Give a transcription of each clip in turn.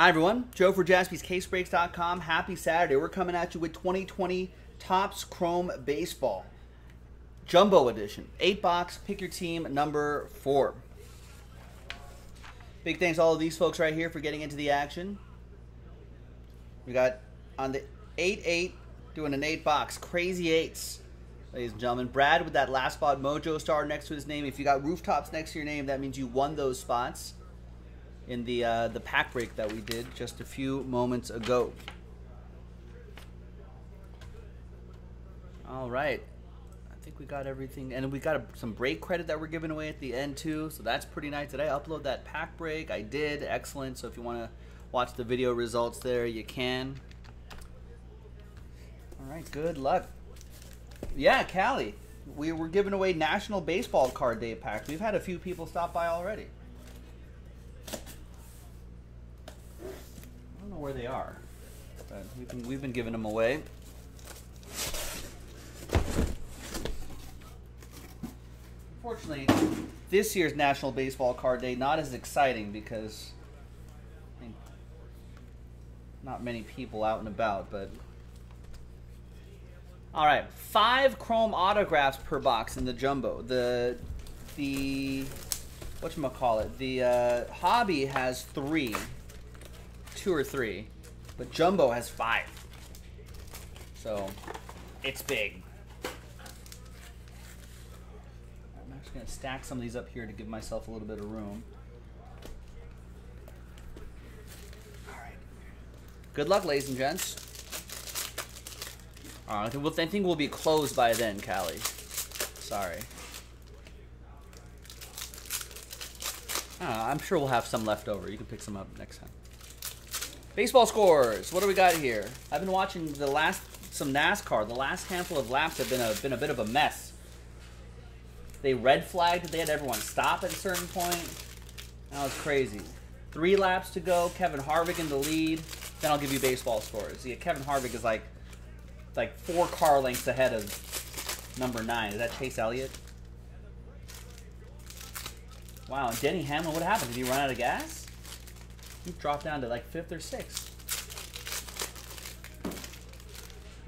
Hi everyone, Joe for JaspysCaseBreaks.com. Happy Saturday. We're coming at you with 2020 Topps Chrome Baseball Jumbo Edition. 8 box, pick your team, number 4. Big thanks to all of these folks right here for getting into the action. We got on the 8-8, doing an 8 box. Crazy 8s, ladies and gentlemen. Brad with that last spot mojo star next to his name. If you got rooftops next to your name, that means you won those spots in the pack break that we did just a few moments ago. All right, I think we got everything, and we got some break credit that we're giving away at the end too, so that's pretty nice. Did I upload that pack break? I did. Excellent. So if you want to watch the video results there, you can. All right, good luck. Yeah, Callie, we were giving away National Baseball Card Day packs. We've had a few people stop by already. Where they are, but we've been giving them away. Unfortunately, this year's National Baseball Card Day not as exciting because I mean, not many people out and about. But all right, 5 chrome autographs per box in the jumbo. The whatchamacallit? The hobby has 3. 2 or 3, but jumbo has 5, so it's big. I'm actually going to stack some of these up here to give myself a little bit of room. All right, good luck, ladies and gents. All right, I think we'll be closed by then, Callie. Sorry. I don't know, I'm sure we'll have some left over. You can pick some up next time. Baseball scores. What do we got here? I've been watching some NASCAR. The last handful of laps have been a bit of a mess. They red flagged. They had everyone stop at a certain point. That was crazy. 3 laps to go. Kevin Harvick in the lead. Then I'll give you baseball scores. Yeah, Kevin Harvick is like 4 car lengths ahead of number 9. Is that Chase Elliott? Wow. Denny Hamlin. What happened? Did he run out of gas? He dropped down to like 5th or 6th.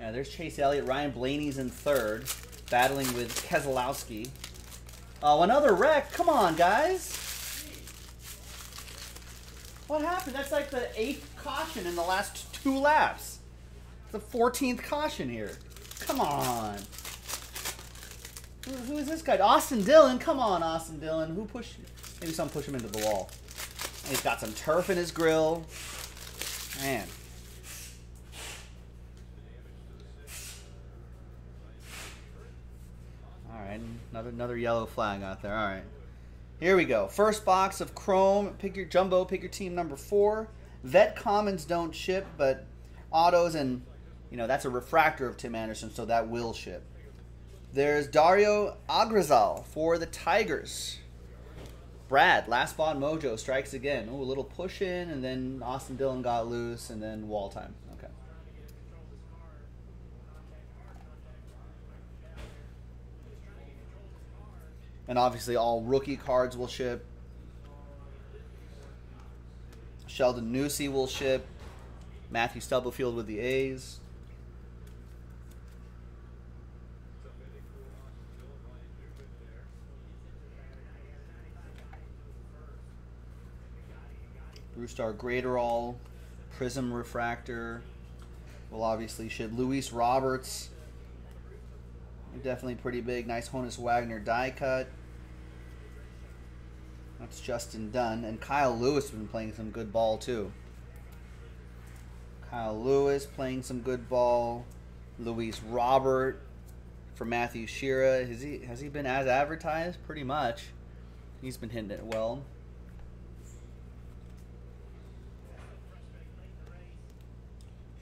Yeah, there's Chase Elliott. Ryan Blaney's in 3rd, battling with Keselowski. Oh, another wreck. Come on, guys. What happened? That's like the 8th caution in the last 2 laps. The 14th caution here. Come on. Who is this guy? Austin Dillon. Come on, Austin Dillon. Who pushed? Maybe someone pushed him into the wall. He's got some turf in his grill. Man. All right, another yellow flag out there. All right. Here we go. First box of Chrome. Pick your jumbo. Pick your team number 4. Vet Commons don't ship, but autos and, you know, that's a refractor of Tim Anderson, so that will ship. There's Dario Agrizal for the Tigers. Brad, last spot mojo, strikes again. Ooh, a little push in, and then Austin Dillon got loose, and then wall time. Okay. And obviously all rookie cards will ship. Sheldon Noosey will ship. Matthew Stubblefield with the A's. Brewstar Graderol, Prism Refractor will obviously ship. Luis Roberts, definitely pretty big. Nice Honus Wagner die cut. That's Justin Dunn. And Kyle Lewis has been playing some good ball too. Kyle Lewis playing some good ball. Luis Robert for Matthew Shearer. Has he been as advertised? Pretty much. He's been hitting it well.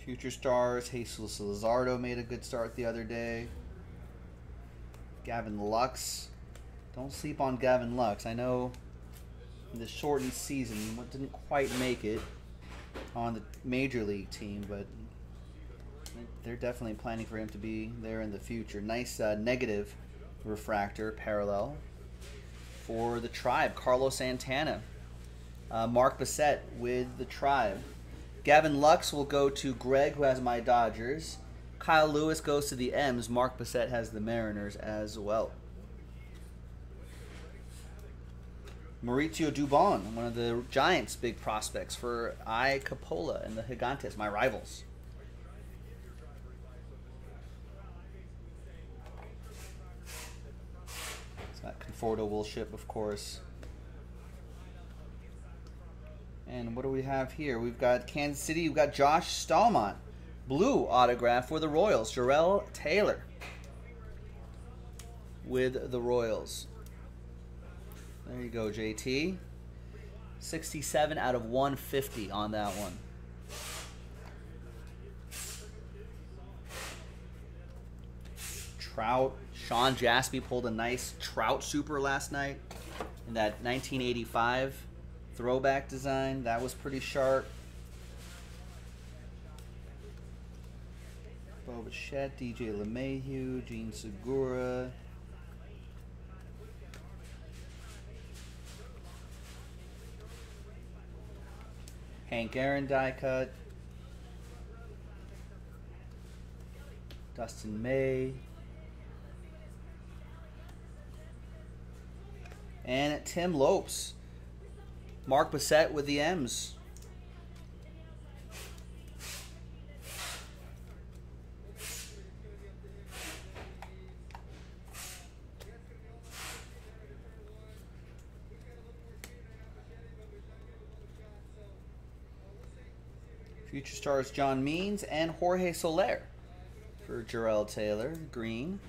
Future stars, Jesus Lizardo made a good start the other day. Gavin Lux. Don't sleep on Gavin Lux. I know in the shortened season, what didn't quite make it on the major league team, but they're definitely planning for him to be there in the future. Nice negative refractor parallel for the Tribe. Carlos Santana. Mark Bissette with the Tribe. Gavin Lux will go to Greg, who has my Dodgers. Kyle Lewis goes to the M's. Mark Bissette has the Mariners as well. Mauricio Dubon, one of the Giants' big prospects for I. Coppola and the Gigantes, my rivals. It's got Conforto will ship, of course. And what do we have here? We've got Kansas City. We've got Josh Stallman. Blue autograph for the Royals. Jarrell Taylor with the Royals. There you go, JT. 67 out of 150 on that one. Trout. Sean Jaspi pulled a nice Trout Super last night in that 1985 throwback design. That was pretty sharp. Beau Bichette, DJ LeMahieu, Gene Segura. Hank Aaron die cut. Dustin May. And Tim Lopes. Mark Bissette with the M's. Future Stars John Means and Jorge Soler for Jarrell Taylor, green.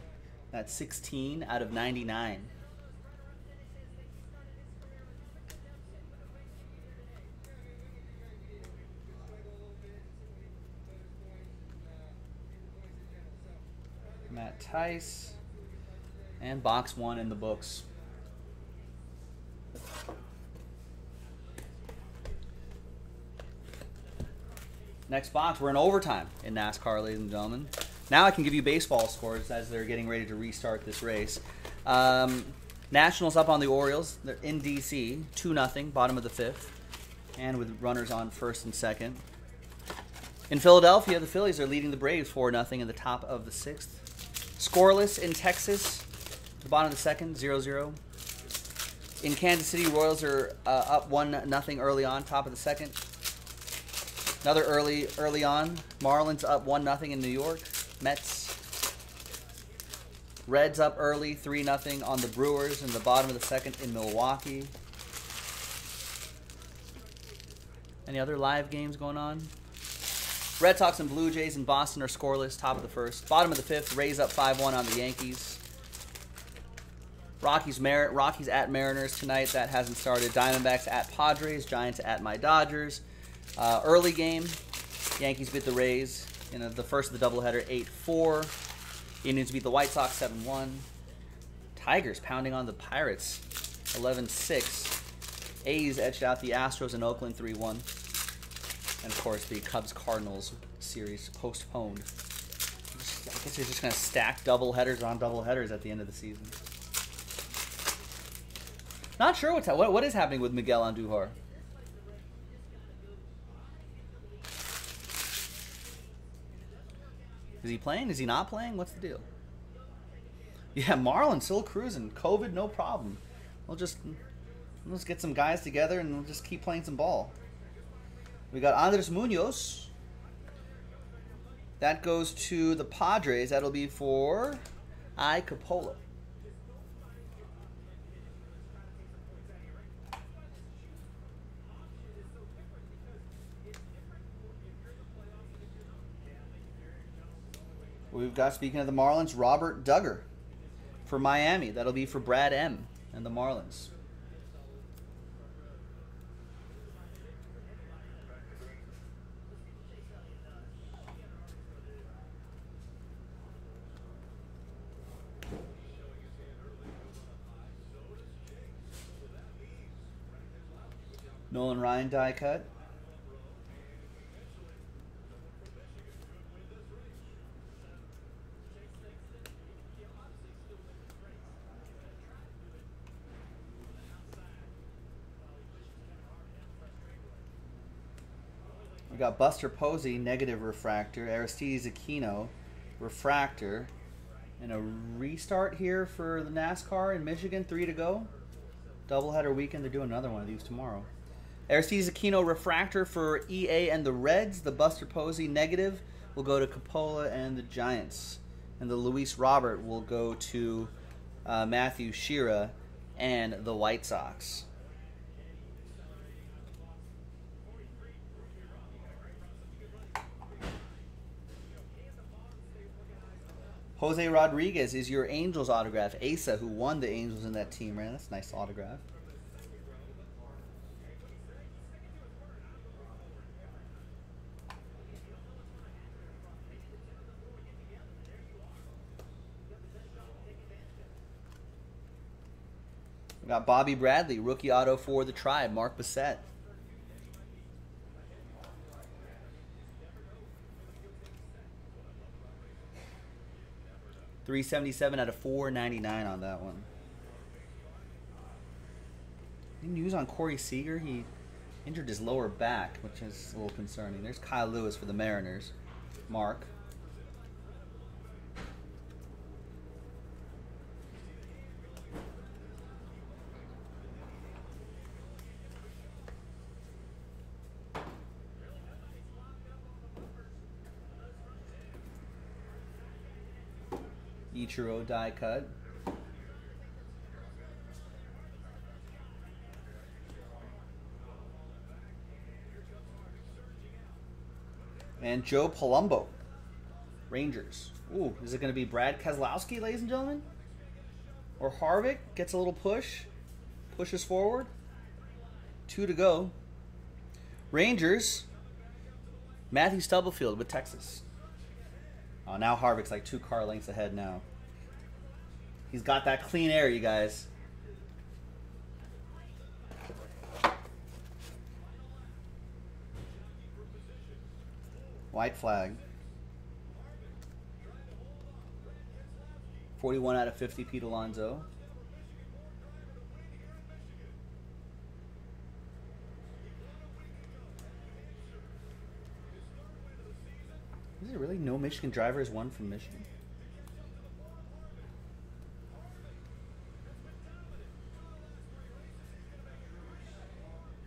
That's 16 out of 99. Matt Tice and box one in the books. Next box, we're in overtime in NASCAR, ladies and gentlemen. Now I can give you baseball scores as they're getting ready to restart this race. Nationals up on the Orioles. They're in D.C., 2-0, bottom of the fifth, and with runners on first and second. In Philadelphia, the Phillies are leading the Braves 4-0 in the top of the sixth. Scoreless in Texas, the bottom of the second, 0-0. In Kansas City, Royals are up 1-0 early on, top of the second. Another early on. Marlins up 1-0 in New York. Mets. Reds up early, 3-0 on the Brewers in the bottom of the second in Milwaukee. Any other live games going on? Red Sox and Blue Jays in Boston are scoreless, top of the first. Bottom of the fifth, Rays up 5-1 on the Yankees. Rockies at Mariners tonight. That hasn't started. Diamondbacks at Padres. Giants at my Dodgers. Early game, Yankees beat the Rays in the first of the doubleheader, 8-4. Indians beat the White Sox, 7-1. Tigers pounding on the Pirates, 11-6. A's edged out the Astros in Oakland, 3-1. And, of course, the Cubs-Cardinals series postponed. I guess you're just going to stack doubleheaders on doubleheaders at the end of the season. Not sure what is happening with Miguel Andujar. Is he playing? Is he not playing? What's the deal? Yeah, Marlon still cruising. COVID, no problem. We'll just get some guys together and we'll just keep playing some ball. We got Andres Munoz. That goes to the Padres. That'll be for I. Coppola. We've got, speaking of the Marlins, Robert Duggar for Miami. That'll be for Brad M. and the Marlins. Nolan Ryan die cut. We got Buster Posey, negative refractor. Aristides Aquino, refractor. And a restart here for the NASCAR in Michigan. 3 to go. Doubleheader weekend. They're doing another one of these tomorrow. Aristides Aquino, refractor for EA and the Reds. The Buster Posey, negative, will go to Coppola and the Giants. And the Luis Robert will go to Matthew Shearer and the White Sox. Jose Rodriguez is your Angels autograph. Asa, who won the Angels in that team, right? That's a nice autograph. We got Bobby Bradley, rookie auto for the Tribe, Mark Bissette. $377 out of $499 on that one. Any news on Corey Seager? He injured his lower back, which is a little concerning. There's Kyle Lewis for the Mariners. Mark. Ichiro die cut. And Joe Palumbo, Rangers. Ooh, is it going to be Brad Keselowski, ladies and gentlemen? Or Harvick gets a little push, pushes forward. 2 to go. Rangers, Matthew Stubblefield with Texas. Oh, now Harvick's like 2 car lengths ahead now. He's got that clean air, you guys. White flag. 41 out of 50, Pete Alonso. Is there really no Michigan drivers? One from Michigan.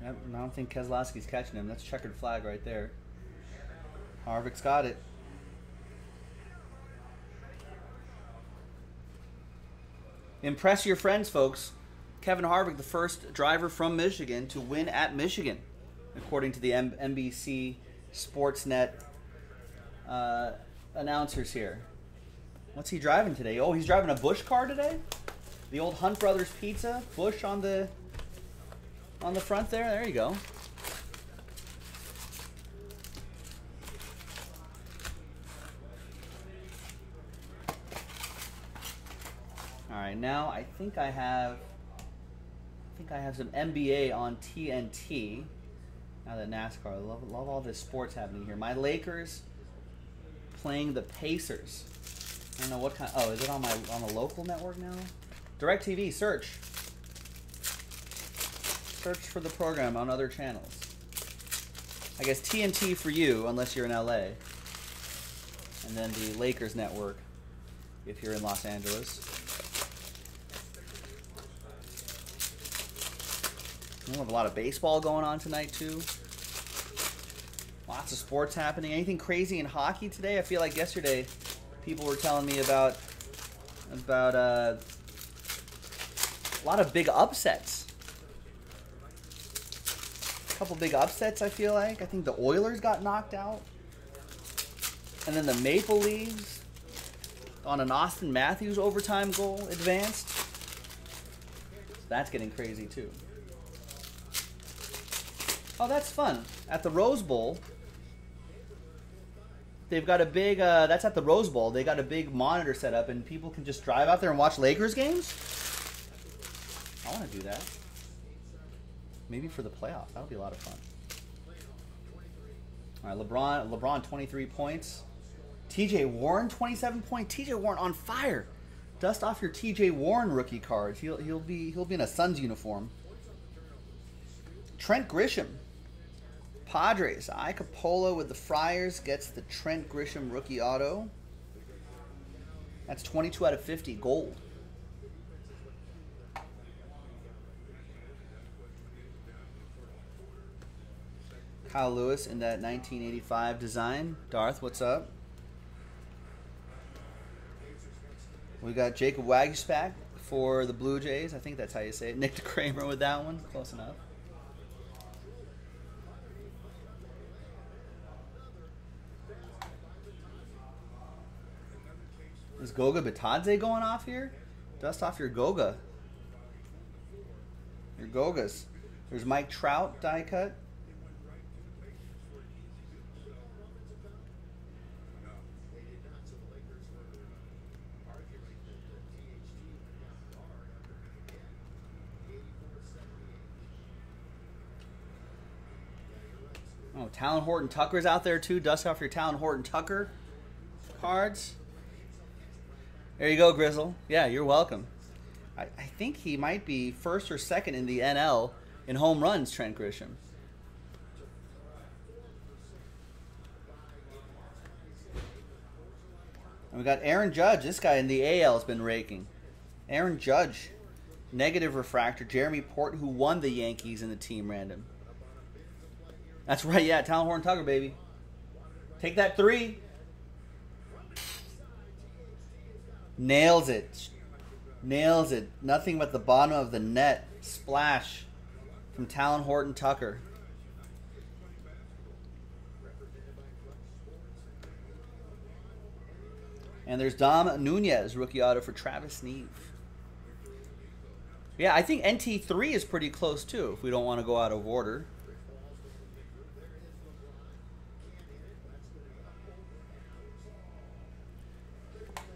I don't think Keselowski's catching him. That's checkered flag right there. Harvick's got it. Impress your friends, folks. Kevin Harvick, the first driver from Michigan to win at Michigan, according to the NBC Sportsnet announcers here. What's he driving today? Oh, he's driving a Busch car today. The old Hunt Brothers Pizza, Busch on the front there. There you go. All right, now I think I have some NBA on TNT. Now that NASCAR, I love all this sports happening here. My Lakers playing the Pacers. I don't know what kind. Oh, is it on my the local network now? DirecTV, search. Search for the program on other channels. I guess TNT for you, unless you're in LA. And then the Lakers network, if you're in Los Angeles. We'll have a lot of baseball going on tonight too. Lots of sports happening. Anything crazy in hockey today? I feel like yesterday people were telling me about a lot of big upsets. A couple big upsets, I feel like. I think the Oilers got knocked out. And then the Maple Leafs on an Austin Matthews overtime goal advanced. So that's getting crazy too. Oh, that's fun. At the Rose Bowl, they've got a big, that's at the Rose Bowl. They got a big monitor set up, and people can just drive out there and watch Lakers games? I want to do that. Maybe for the playoffs. That would be a lot of fun. All right, LeBron 23 points. TJ Warren, 27 points. TJ Warren on fire. Dust off your TJ Warren rookie cards. He'll be in a Suns uniform. Trent Grisham, Padres, Icapola with the Friars gets the Trent Grisham rookie auto. That's 22 out of 50 gold. Kyle Lewis in that 1985 design. Darth, what's up? We got Jacob Wagespack for the Blue Jays. I think that's how you say it. Nick DeCramer with that one. Close enough. Is Goga Bitadze going off here? Dust off your Goga. Your Gogas. There's Mike Trout die cut. Oh, Talon Horton-Tucker's out there too. Dust off your Talon Horton-Tucker cards. There you go, Grizzle. Yeah, you're welcome. I think he might be first or second in the NL in home runs, Trent Grisham. And we got Aaron Judge. This guy in the AL has been raking. Aaron Judge, negative refractor. Jeremy Port, who won the Yankees in the team random. That's right, yeah, Talon Horton-Tucker, baby. Take that three. Nails it. Nails it. Nothing but the bottom of the net. Splash from Talon Horton-Tucker. And there's Dom Nunez, rookie auto for Travis Neve. Yeah, I think NT3 is pretty close too, if we don't want to go out of order.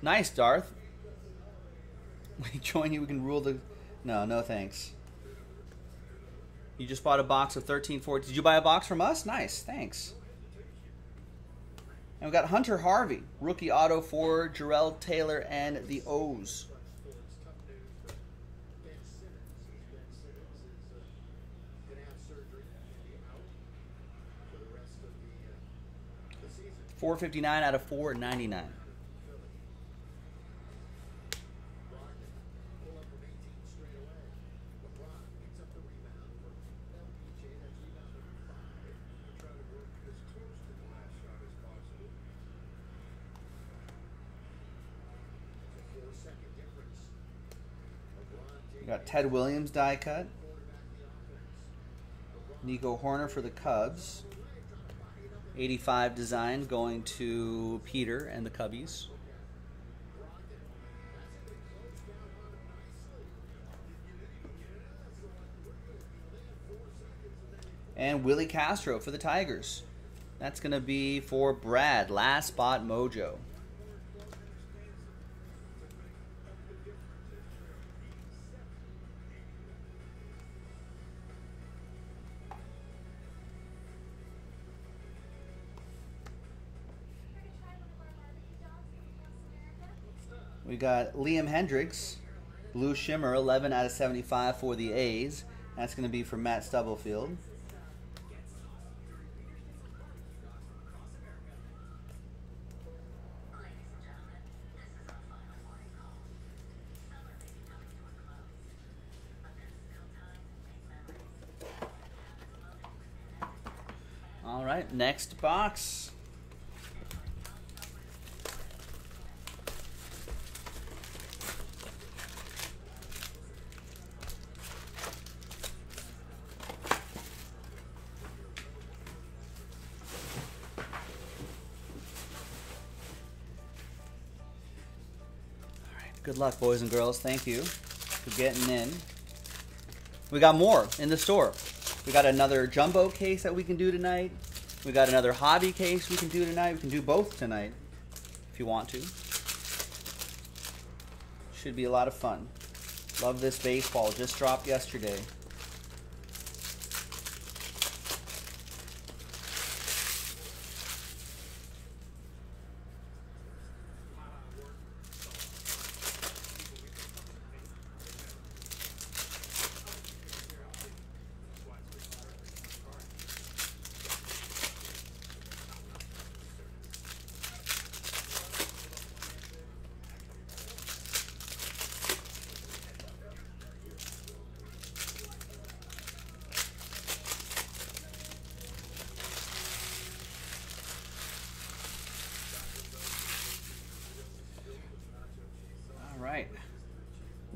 Nice, Darth. We join you, we can rule the... No, no thanks. You just bought a box of 1340. Did you buy a box from us? Nice, thanks. And we got Hunter Harvey, rookie auto for Jarrell Taylor and the O's. $4.59 out of $4.99. Got Ted Williams die cut. Nico Horner for the Cubs. 85 design going to Peter and the Cubbies. And Willie Castro for the Tigers. That's going to be for Brad. Last spot mojo. We got Liam Hendricks, Blue Shimmer, 11 out of 75 for the A's. That's going to be for Matt Stubblefield. All right, next box. Good luck, boys and girls. Thank you for getting in. We got more in the store. We got another jumbo case that we can do tonight. We got another hobby case we can do tonight. We can do both tonight if you want to. Should be a lot of fun. Love this baseball. Just dropped yesterday.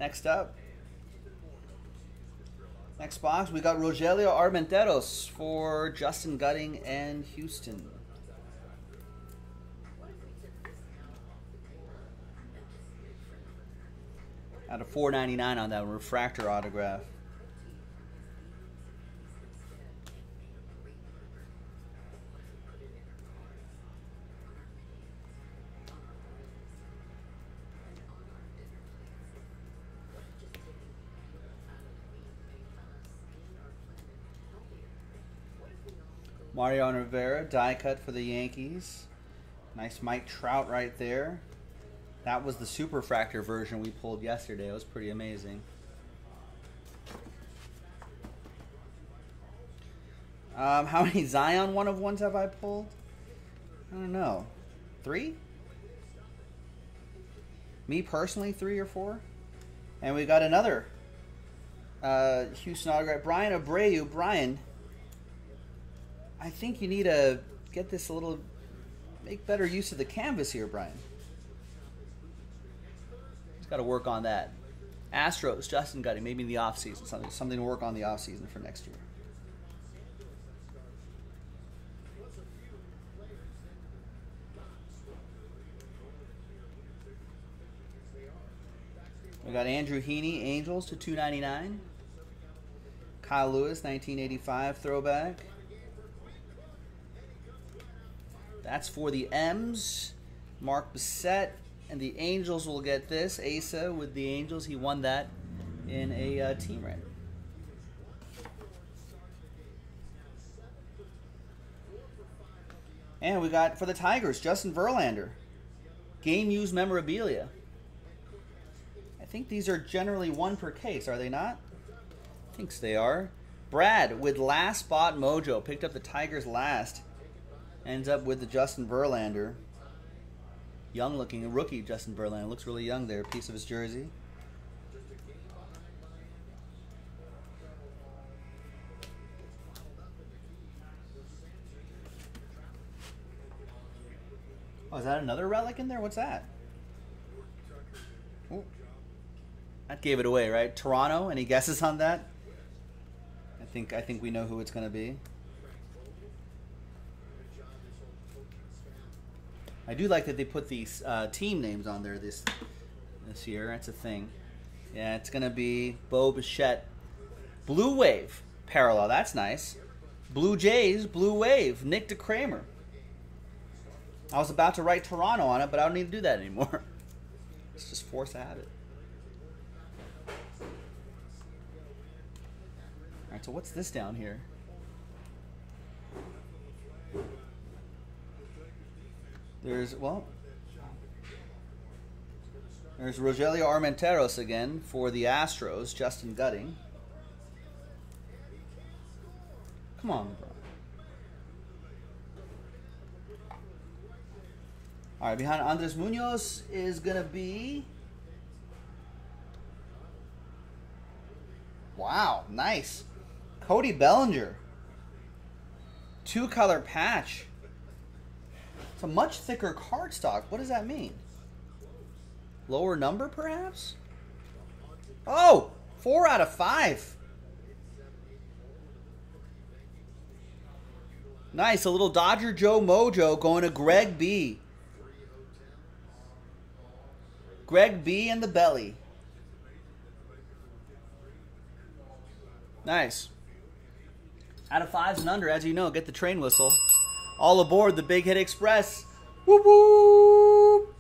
Next up. Next box, we got Rogelio Armenteros for Justin Gutting and Houston. Out of $4.99 on that one, refractor autograph. Mariano Rivera, die cut for the Yankees. Nice Mike Trout right there. That was the Superfractor version we pulled yesterday. It was pretty amazing. How many Zion 1/1s have I pulled? I don't know. 3? Me personally, 3 or 4. And we got another Houston autograph. Brian Abreu. Brian, I think you need to get this a little, make better use of the canvas here, Brian. Got to work on that. Astros, Justin Gutting, maybe in the offseason. Something to work on the offseason for next year. We got Andrew Heaney, Angels to $2.99. Kyle Lewis, 1985 throwback. That's for the M's. Mark Bissette. And the Angels will get this. Asa with the Angels. He won that in a team ride. And we got, for the Tigers, Justin Verlander. Game-used memorabilia. I think these are generally 1 per case, are they not? I think they are. Brad with last spot mojo. Picked up the Tigers last. Ends up with the Justin Verlander. Young looking, a rookie Justin Verlander. Looks really young there, piece of his jersey. Oh, is that another relic in there? What's that? Ooh. That gave it away, right? Toronto, any guesses on that? I think we know who it's gonna be. I do like that they put these team names on there this year. That's a thing. Yeah, it's going to be Beau Bichette. Blue Wave parallel. That's nice. Blue Jays, Blue Wave. Nick DeCramer. I was about to write Toronto on it, but I don't need to do that anymore. It's just force of habit. All right, so what's this down here? There's Rogelio Armenteros again for the Astros, Justin Gutting. Come on, bro. All right, behind Andres Munoz is going to be... Wow, nice. Cody Bellinger. 2-color patch. A much thicker cardstock. What does that mean? Lower number, perhaps? Oh! 4 out of 5. Nice. A little Dodger Joe mojo going to Greg B. Greg B and the belly. Nice. Out of 5s and under, as you know, get the train whistle. All aboard the Big Hit Express. Whoop, whoop.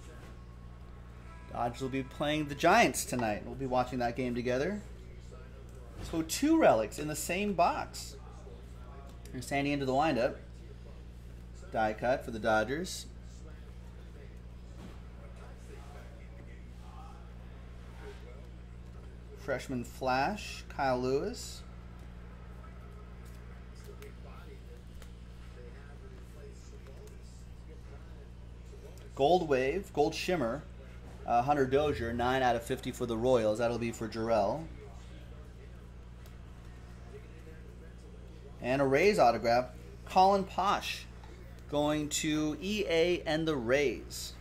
Dodgers will be playing the Giants tonight. We'll be watching that game together. So 2 relics in the same box. Here's Sandy into the windup. Die cut for the Dodgers. Freshman Flash, Kyle Lewis. Gold Wave, Gold Shimmer, Hunter Dozier, 9 out of 50 for the Royals. That'll be for Jarrell. And a Rays autograph, Colin Posh, going to EA and the Rays.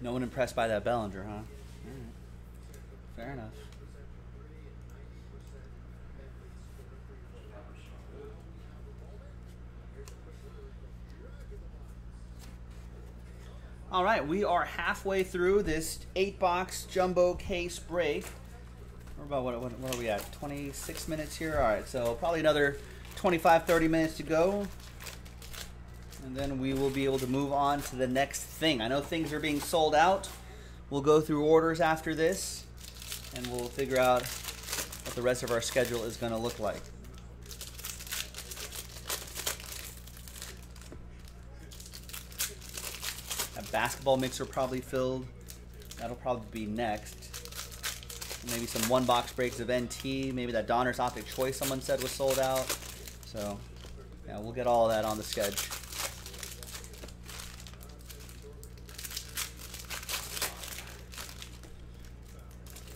No one impressed by that Bellinger, huh? All right. Fair enough. All right, we are halfway through this 8-box jumbo case break. We're about, what are we at, 26 minutes here? All right, so probably another 25, 30 minutes to go. And then we will be able to move on to the next thing. I know things are being sold out. We'll go through orders after this, and we'll figure out what the rest of our schedule is going to look like. That basketball mixer probably filled. That'll probably be next. Maybe some one-box breaks of NT. Maybe that Donner's Optic Choice someone said was sold out. So, yeah, we'll get all of that on the schedule.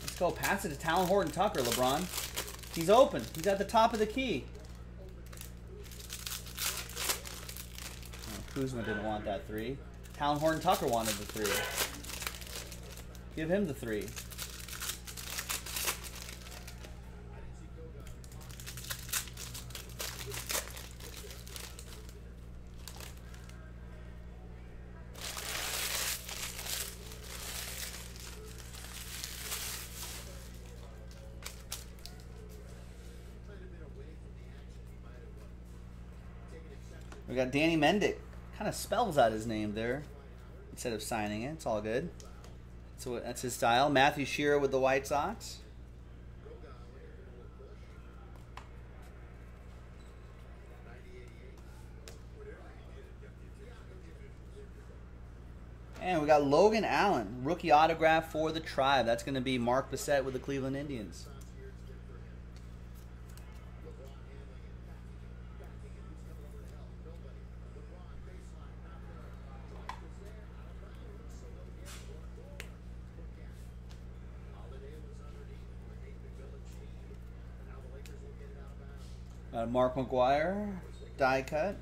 Let's go. Pass it to Talon Horton-Tucker, LeBron. He's open. He's at the top of the key. Oh, Kuzma didn't want that three. Talon Horton-Tucker wanted the three. Give him the three. We got Danny Mendick. Kind of spells out his name there instead of signing it. It's all good. So that's his style. Matthew Shearer with the White Sox. And we got Logan Allen, rookie autograph for the Tribe. That's going to be Mark Bissette with the Cleveland Indians. Mark McGuire, die cut.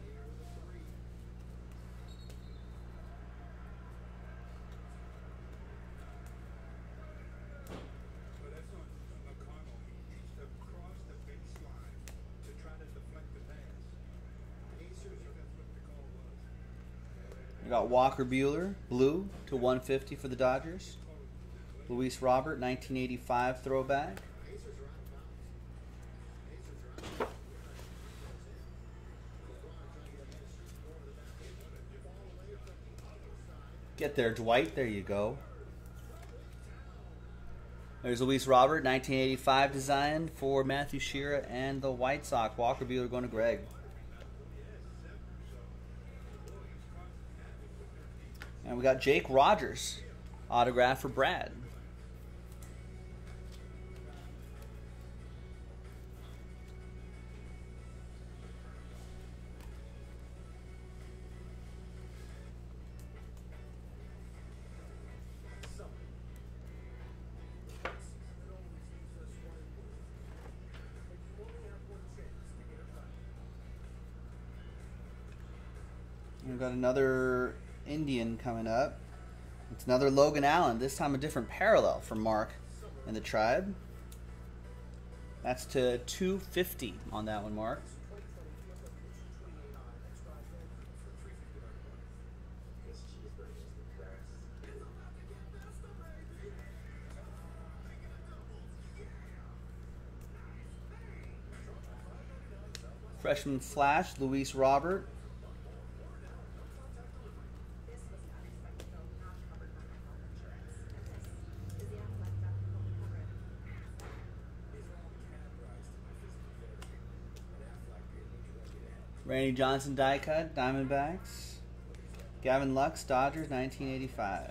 We got Walker Buehler, blue /150 for the Dodgers. Luis Robert, 1985 throwback. Get there, Dwight. There you go. There's Luis Robert, 1985 design for Matthew Shearer and the White Sox. Walker Buehler going to Greg. And we got Jake Rogers, autograph for Brad. Got another Indian coming up. It's another Logan Allen, this time a different parallel for Mark and the Tribe. That's to 250 on that one, Mark. Freshman Flash, Luis Robert. Randy Johnson die cut, Diamondbacks. Gavin Lux, Dodgers, 1985.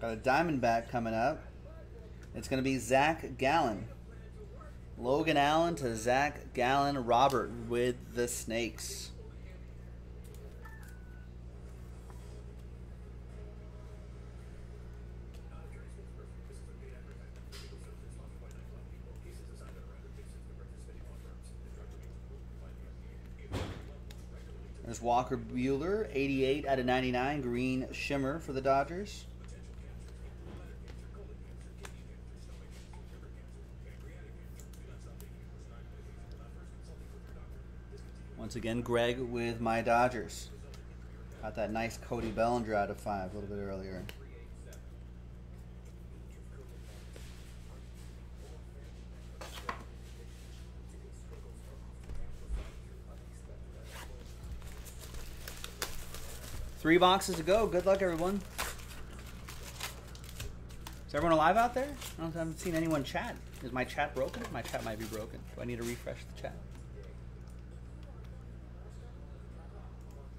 Got a Diamondback coming up. It's going to be Zach Gallen. Logan Allen to Zach Gallen, Robert with the Snakes. There's Walker Buehler, 88 out of 99, green shimmer for the Dodgers. Once again, Greg with my Dodgers. Got that nice Cody Bellinger out of 5 a little bit earlier. Three boxes to go. Good luck, everyone. Is everyone alive out there? I haven't seen anyone chat. Is my chat broken? My chat might be broken. Do I need to refresh the chat?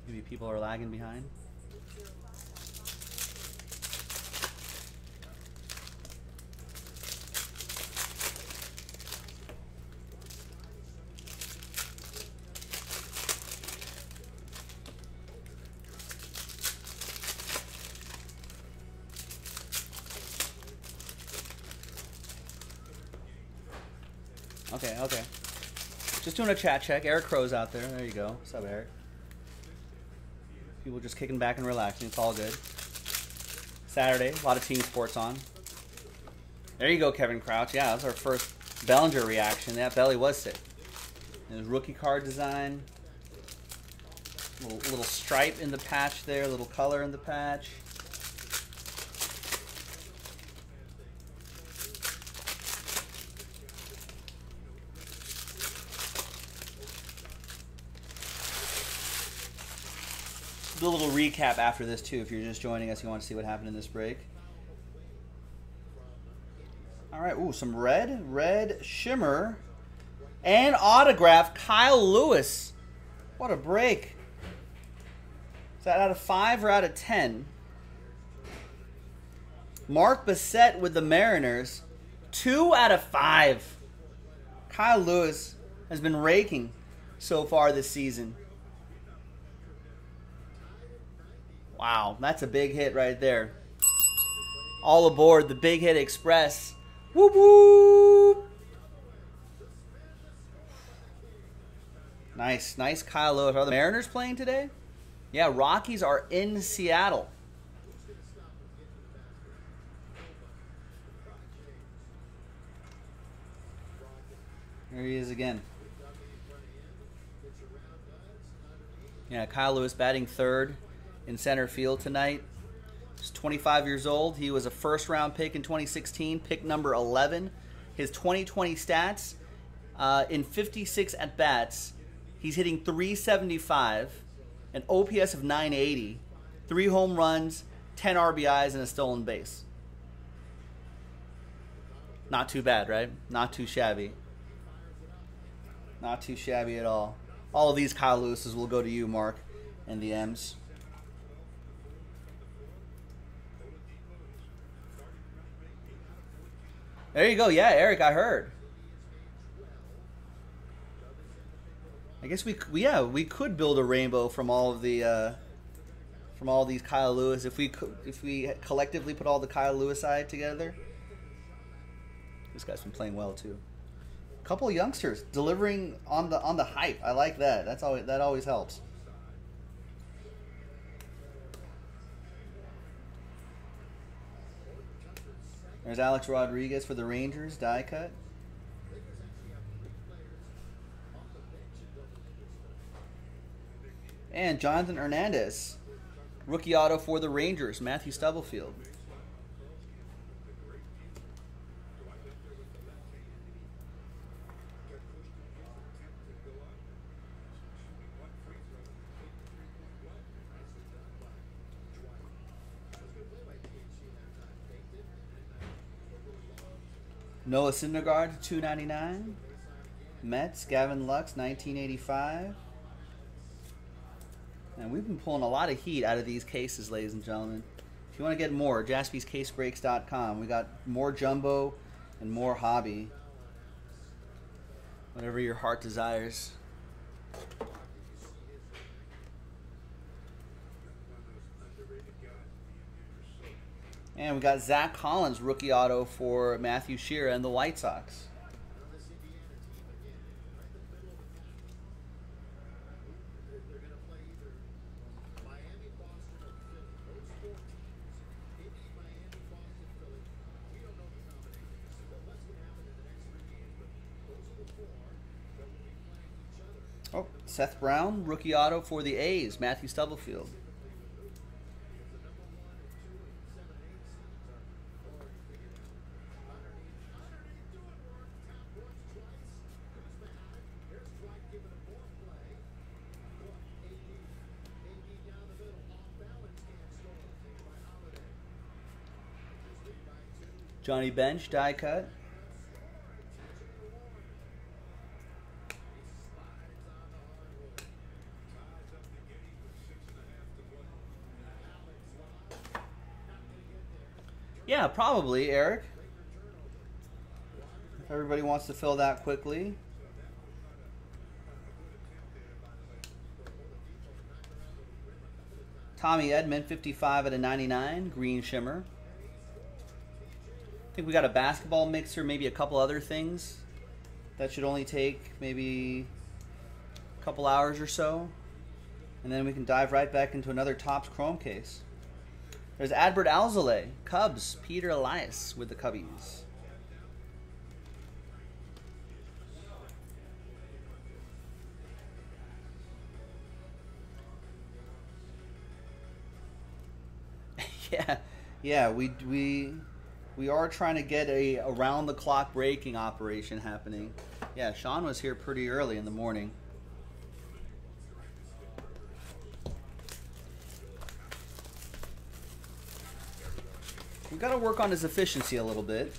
Maybe people are lagging behind. Okay, okay. Just doing a chat check. Eric Crow's out there. There you go. What's up, Eric? People just kicking back and relaxing. It's all good. Saturday, a lot of team sports on. There you go, Kevin Crouch. Yeah, that was our first Bellinger reaction. That belly was sick. And his rookie card design. Little stripe in the patch there. Little color in the patch. A little recap after this too if you're just joining us, you want to see what happened in this break. All right, ooh, some red shimmer and autograph Kyle Lewis. What a break. Is that out of 5 or out of 10? Mark Bissette with the Mariners, 2 out of 5. Kyle Lewis has been raking so far this season. Wow, that's a big hit right there. All aboard the Big Hit Express. Whoop, whoop. Nice, nice Kyle Lewis. Are the Mariners playing today? Yeah, Rockies are in Seattle. There he is again. Yeah, Kyle Lewis batting third in center field tonight. He's 25 years old. He was a first-round pick in 2016, pick number 11. His 2020 stats, in 56 at-bats, he's hitting .375, an OPS of 980, 3 home runs, 10 RBIs, and a stolen base. Not too bad, right? Not too shabby. Not too shabby at all. All of these Kyle Lewis's will go to you, Mark, and the M's. There you go. Yeah, Eric, I heard. I guess we could build a rainbow from all of the from all these Kyle Lewis if we collectively put all the Kyle Lewis-eyed together. This guy's been playing well too. A couple of youngsters delivering on the hype. I like that. That always helps. There's Alex Rodriguez for the Rangers, die cut. And Jonathan Hernandez, rookie auto for the Rangers, Matthew Stubblefield. Noah Syndergaard, 299. Mets, Gavin Lux, 1985. And we've been pulling a lot of heat out of these cases, ladies and gentlemen. If you want to get more, JaspysCaseBreaks.com. We got more jumbo and more hobby. Whatever your heart desires. And we got Zach Collins, rookie auto for Matthew Shearer and the White Sox. Seth Brown, rookie auto for the A's, Matthew Stubblefield. Johnny Bench, die cut. Yeah, probably, Eric. If everybody wants to fill that quickly. Tommy Edman, 55/99, green shimmer. I think we got a basketball mixer, maybe a couple other things. That should only take maybe a couple hours or so. And then we can dive right back into another Topps Chrome case. There's Adbert Alzolay, Cubs, Peter Elias with the Cubbies. yeah, we are trying to get a around-the-clock breaking operation happening. Yeah, Sean was here pretty early in the morning. We've got to work on his efficiency a little bit.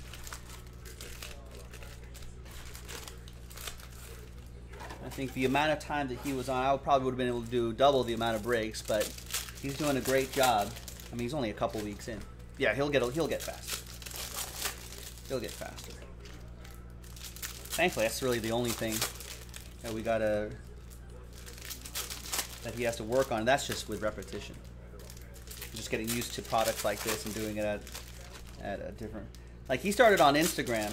I think the amount of time that he was on, I probably would have been able to do double the amount of breaks, but he's doing a great job. I mean, he's only a couple weeks in. Yeah, he'll get faster. He'll get faster. Thankfully, that's really the only thing that he has to work on. That's just with repetition. Just getting used to products like this and doing it at a different... Like, he started on Instagram,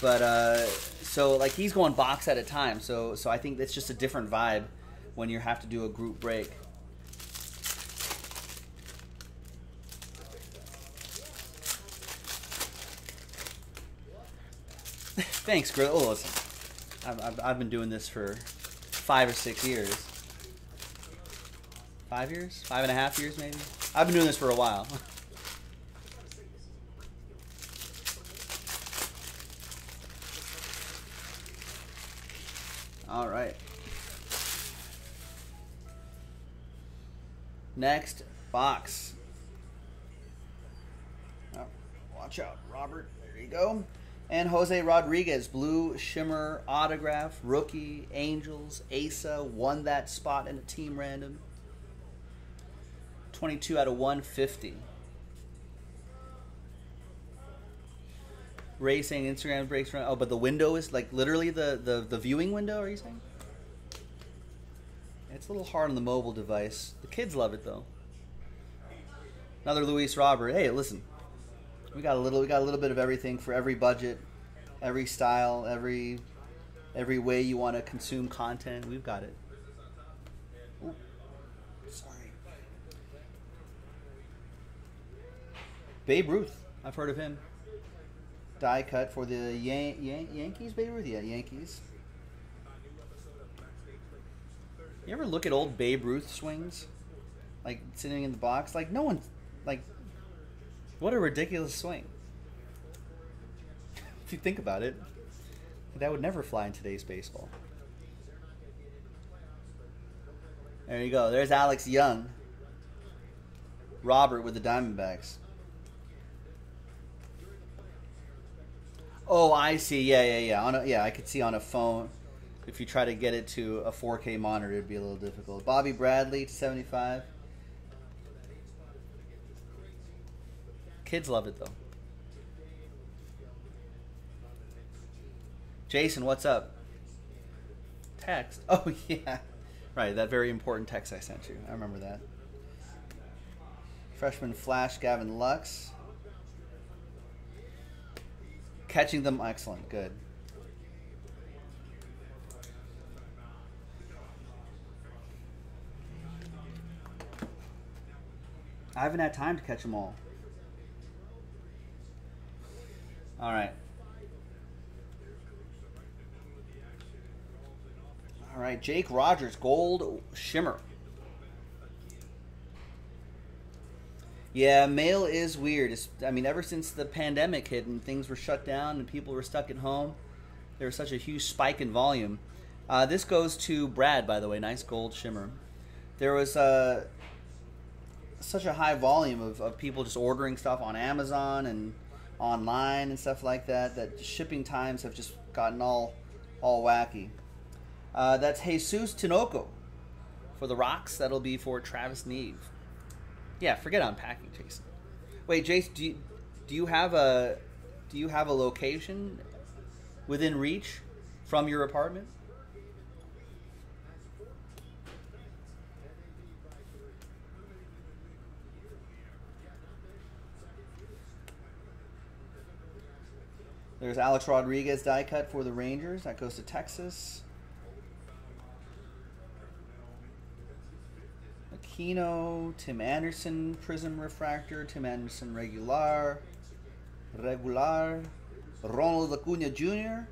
but, so, like, he's going box at a time, so I think that's just a different vibe when you have to do a group break. Thanks, Grill. Oh, listen, I've been doing this for 5 or 6 years. 5 years? 5.5 years, maybe? I've been doing this for a while. All right. Next box. Oh, watch out, Robert. There you go. And Jose Rodriguez, blue shimmer autograph, rookie, Angels, Asa, won that spot in a team random. 22/150. Ray saying Instagram breaks run. Oh, but the window is like literally the viewing window, are you saying? It's a little hard on the mobile device. The kids love it though. Another Luis Robert. Hey, listen. We got a little bit of everything for every budget, every style, every way you want to consume content. We've got it. Ooh, sorry. Babe Ruth. I've heard of him. Die cut for the Yankees. Babe Ruth, yeah, Yankees. You ever look at old Babe Ruth swings, like sitting in the box? Like no one, like. What a ridiculous swing. If you think about it, that would never fly in today's baseball. There you go. There's Alex Young. Robert with the Diamondbacks. Oh, I see. Yeah. I could see on a phone. If you try to get it to a 4K monitor, it'd be a little difficult. Bobby Bradley, 75. Kids love it, though. Jason, what's up? Text. Oh, yeah. Right, that very important text I sent you. I remember that. Freshman Flash, Gavin Lux. Catching them, excellent. Good. I haven't had time to catch them all. All right. right, Jake Rogers, Gold Shimmer. Yeah, mail is weird. It's, I mean, ever since the pandemic hit and things were shut down and people were stuck at home, there was such a huge spike in volume. This goes to Brad, by the way. Nice Gold Shimmer. There was such a high volume of people just ordering stuff on Amazon and online and stuff like that, that shipping times have just gotten all wacky. That's Jesus Tinoco for the Rocks. That'll be for Travis Neve. Yeah, forget unpacking, Jason. Wait, Jace, do you have a location within reach from your apartment? There's Alex Rodriguez die cut for the Rangers. That goes to Texas. Aquino, Tim Anderson, Prism Refractor, Tim Anderson Regular, Ronald Acuna Jr.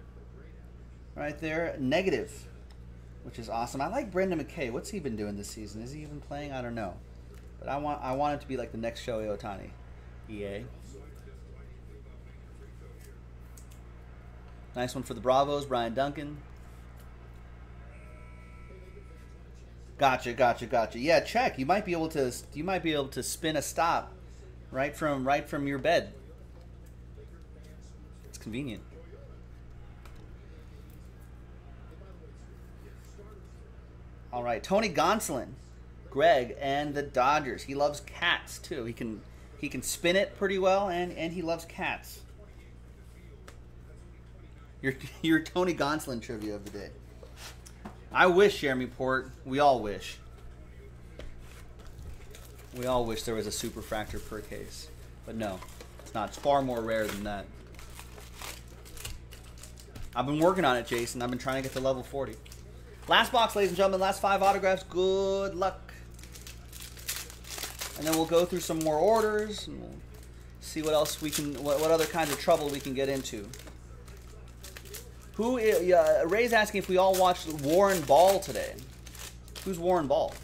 Right there, Negative, which is awesome. I like Brendan McKay. What's he been doing this season? Is he even playing? I don't know. But I want it to be like the next Shohei Ohtani. EA. Nice one for the Bravos, Brian Duncan. Gotcha. Yeah, check. You might be able to spin a stop right from your bed. It's convenient. All right, Tony Gonsolin, Greg, and the Dodgers. He loves cats too. He can spin it pretty well, and he loves cats. Your Tony Gonsolin trivia of the day. I wish, Jeremy Port, we all wish. We all wish there was a superfractor per case. But no, it's not. It's far more rare than that. I've been working on it, Jason. I've been trying to get to level 40. Last box, ladies and gentlemen. Last 5 autographs. Good luck. And then we'll go through some more orders and we'll see what else we can, what other kinds of trouble we can get into. Who is, Ray's asking if we all watched Warren Ball today. Who's Warren Ball?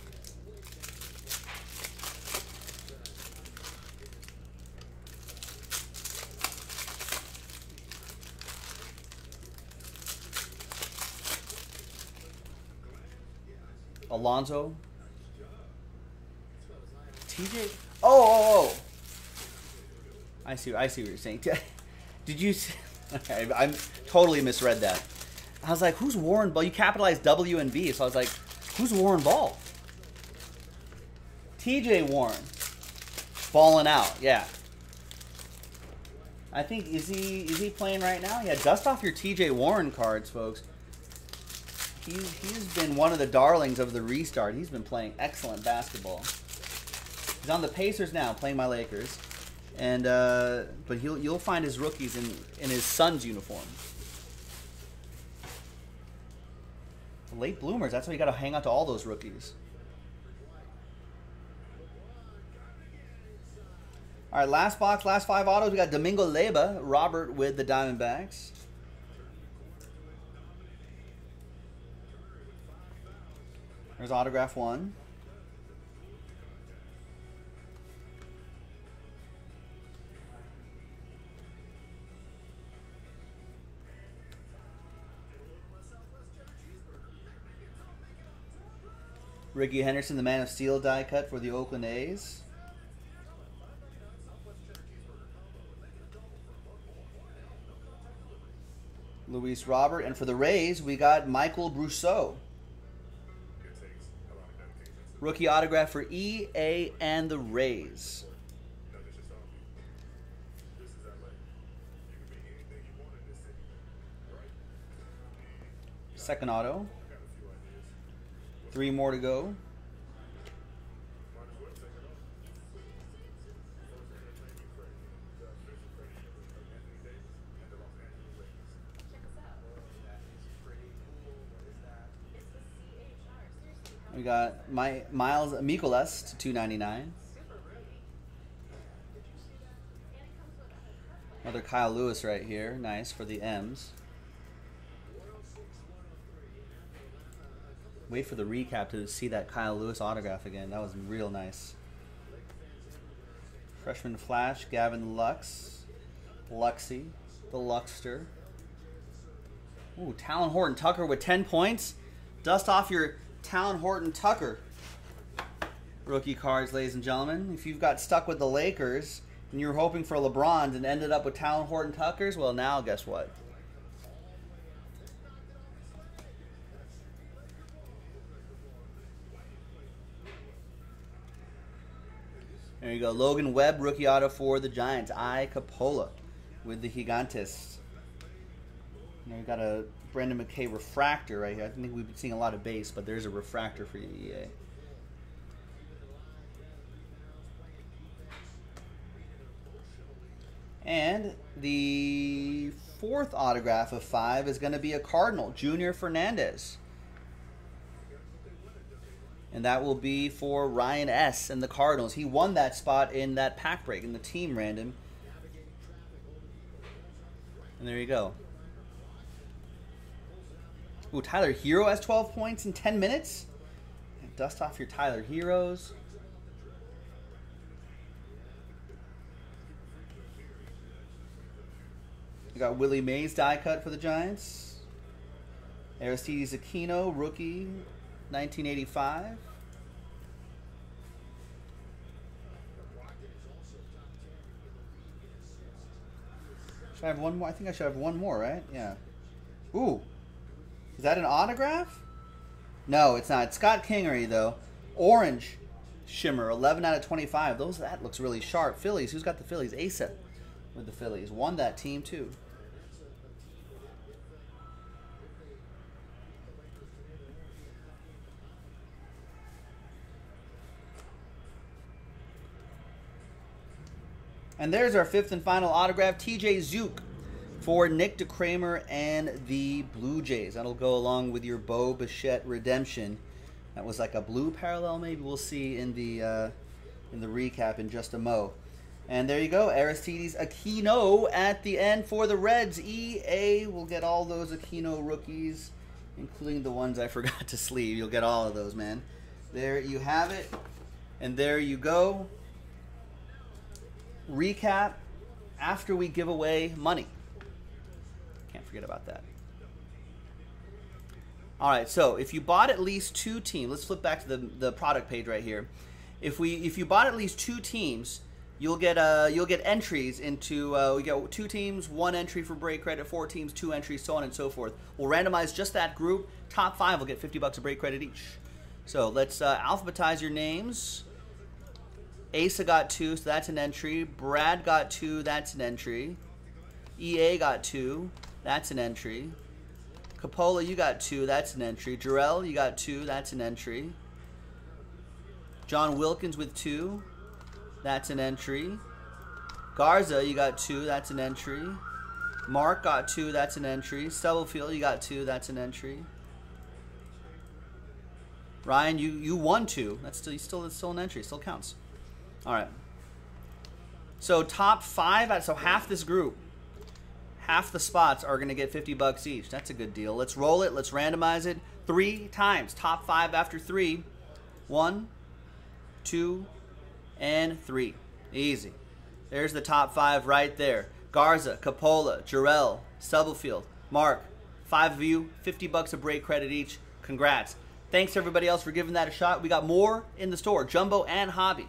Alonzo? TJ? Oh. I see what you're saying. Did you see? Okay, I totally misread that. I was like, who's Warren Ball? You capitalized W and B, so I was like, who's Warren Ball? TJ Warren. Balling out, yeah. I think, is he playing right now? Yeah, dust off your TJ Warren cards, folks. He's been one of the darlings of the restart. He's been playing excellent basketball. He's on the Pacers now, playing my Lakers. And but you'll find his rookies in his son's uniform. The late bloomers. That's why you got to hang out to all those rookies. All right, last box, last 5 autos. We got Domingo Leyba, Robert with the Diamondbacks. There's autograph 1. Ricky Henderson, the Man of Steel die cut for the Oakland A's. Luis Robert. And for the Rays, we got Michael Brousseau. Rookie autograph for EA and the Rays. Second auto. 3 more to go. We got Miles Mikolas to 299. Another Kyle Lewis right here. Nice for the M's. Wait for the recap to see that Kyle Lewis autograph again. That was real nice. Freshman Flash, Gavin Lux, Luxie, the Luxster. Ooh, Talon Horton-Tucker with 10 points. Dust off your Talon Horton-Tucker rookie cards, ladies and gentlemen. If you've got stuck with the Lakers and you were hoping for LeBron's and ended up with Talon Horton-Tuckers, well, now guess what? There you go. Logan Webb, rookie auto for the Giants. I. Coppola with the Gigantes. Now we've got a Brandon McKay refractor right here. I think we've been seeing a lot of base, but there's a refractor for you, EA. And the fourth autograph of 5 is going to be a Cardinal, Junior Fernandez. And that will be for Ryan S. and the Cardinals. He won that spot in that pack break, in the team random. And there you go. Ooh, Tyler Hero has 12 points in 10 minutes. Dust off your Tyler Heroes. We got Willie Mays die cut for the Giants. Aristides Aquino, rookie, 1985. Should I have one more? I think I should have one more, right? Yeah. Ooh. Is that an autograph? No, it's not. It's Scott Kingery, though. Orange Shimmer, 11 out of 25. That looks really sharp. Phillies, who's got the Phillies? Asa with the Phillies. Won that team, too. And there's our fifth and final autograph, TJ Zouk. For Nick DeCramer and the Blue Jays. That'll go along with your Beau Bichette redemption. That was like a blue parallel, maybe. We'll see in the recap in just a mo. And there you go, Aristides Aquino at the end for the Reds. EA will get all those Aquino rookies, including the ones I forgot to sleeve. You'll get all of those, man. There you have it. And there you go. Recap after we give away money. Forget about that. All right, so if you bought at least 2 teams, let's flip back to the product page right here. If you bought at least 2 teams, you'll get entries into we got 2 teams, 1 entry for break credit, 4 teams, 2 entries, so on and so forth. We'll randomize just that group. Top 5 will get $50 of break credit each. So let's alphabetize your names. Asa got 2, so that's an entry. Brad got 2, that's an entry. EA got 2, that's an entry. Coppola, you got 2, that's an entry. Jarrell, you got 2, that's an entry. John Wilkins with 2, that's an entry. Garza, you got 2, that's an entry. Mark got 2, that's an entry. Stubblefield, you got 2, that's an entry. Ryan, you won 2. That's still an entry, still counts. All right. So top 5, so half this group. Half the spots are going to get $50 each. That's a good deal. Let's roll it. Let's randomize it 3 times. Top 5 after 3. 1, 2, and 3. Easy. There's the top 5 right there. Garza, Coppola, Jarrell, Stubblefield, Mark. 5 of you, $50 of break credit each. Congrats. Thanks everybody else for giving that a shot. We got more in the store, jumbo and hobby.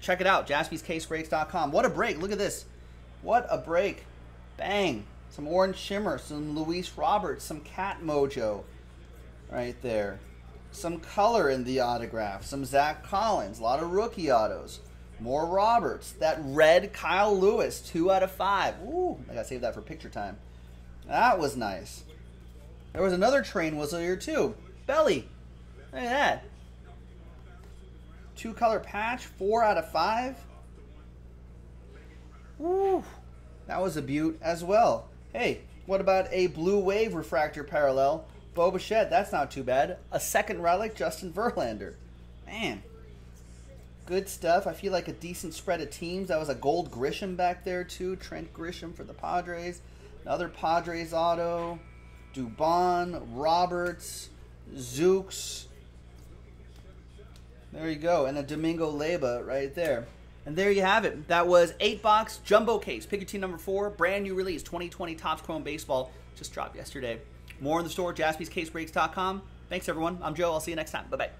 Check it out, JaspysCaseBreaks.com. What a break. Look at this. What a break. Bang. Some Orange Shimmer, some Luis Robert, some Cat Mojo right there. Some color in the autograph, some Zach Collins, a lot of rookie autos. More Roberts. That red Kyle Lewis, 2 out of 5. Ooh, I gotta save that for picture time. That was nice. There was another train whistle here too. Belly. Look at that. 2-color patch, 4 out of 5. Ooh. That was a beaut as well. Hey, what about a Blue Wave refractor parallel? Beau Bichette, that's not too bad. A second relic, Justin Verlander. Man, good stuff. I feel like a decent spread of teams. That was a gold Grisham back there too. Trent Grisham for the Padres. Another Padres auto. Dubon, Roberts, Zooks. There you go. And a Domingo Leyba right there. And there you have it. That was 8-box jumbo case. Pick your team number 4. Brand new release. 2020 Topps Chrome Baseball. Just dropped yesterday. More in the store. JaspysCaseBreaks.com. Thanks, everyone. I'm Joe. I'll see you next time. Bye-bye.